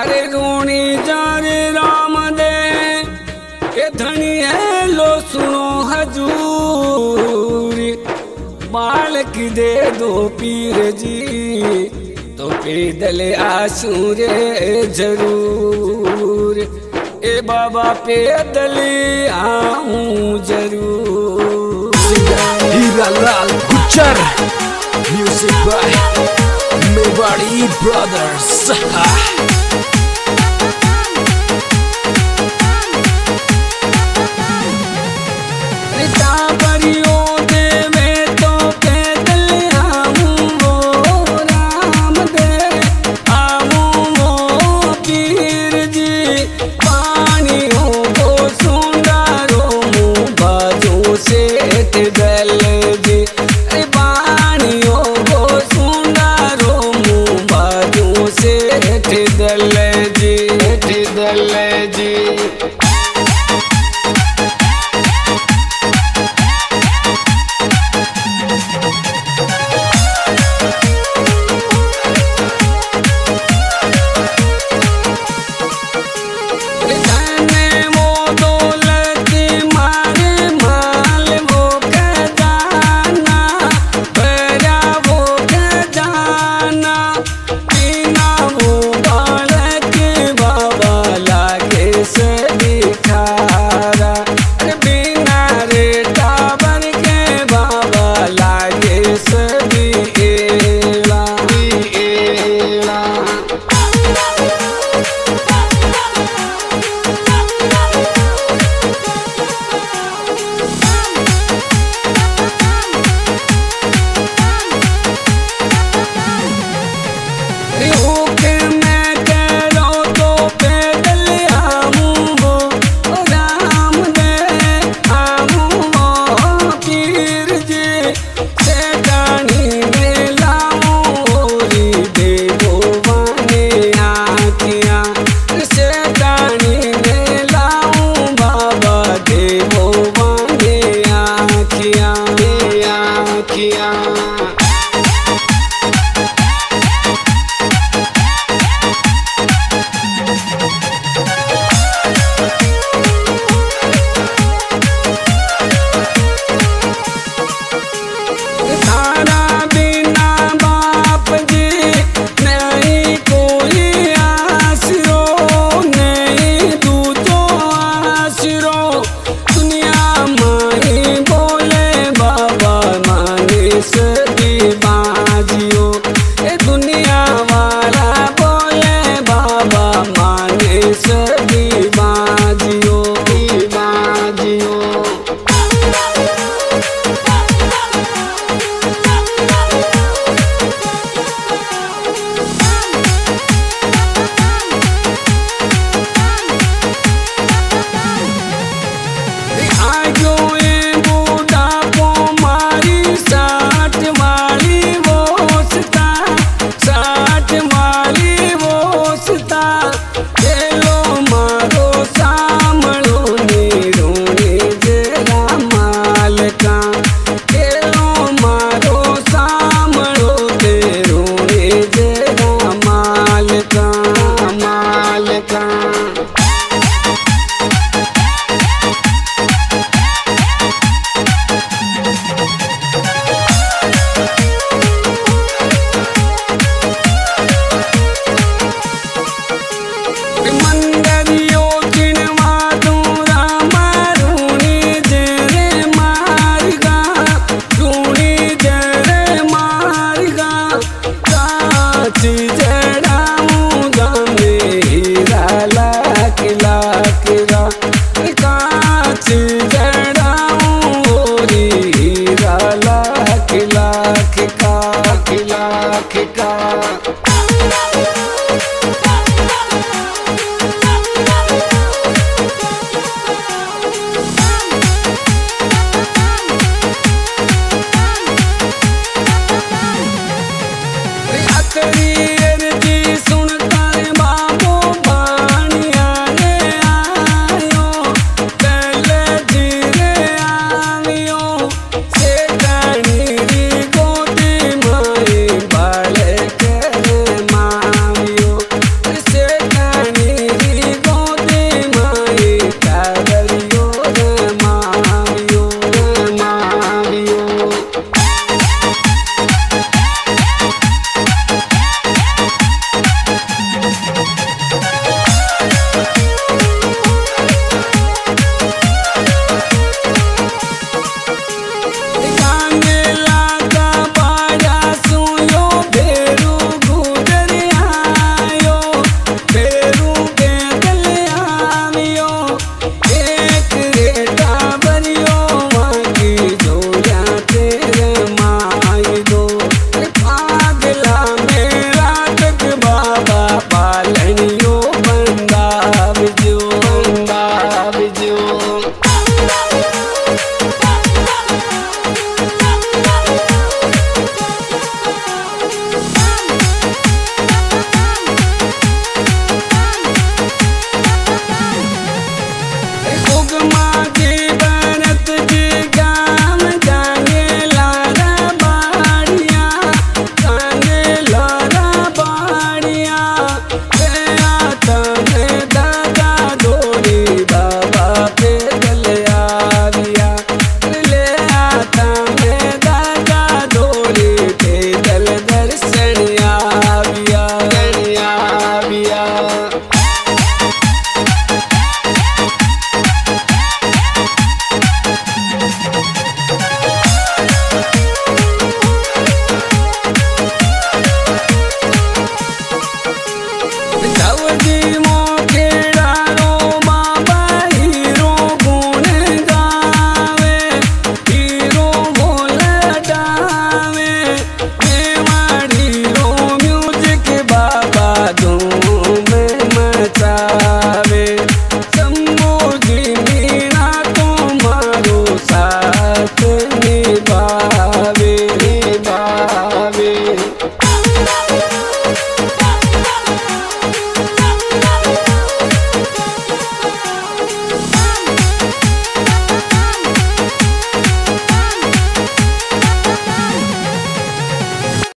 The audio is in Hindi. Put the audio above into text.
अरे गुणी जार रामदेव के धनी है, लो सुनो हजूर। बालक दे दो पीर जी तो पैदल आशूरे जरूर। ए बाबा पैदल आऊं जरूर। Hiralal Gurjar music by Mewari brothers. Kick off।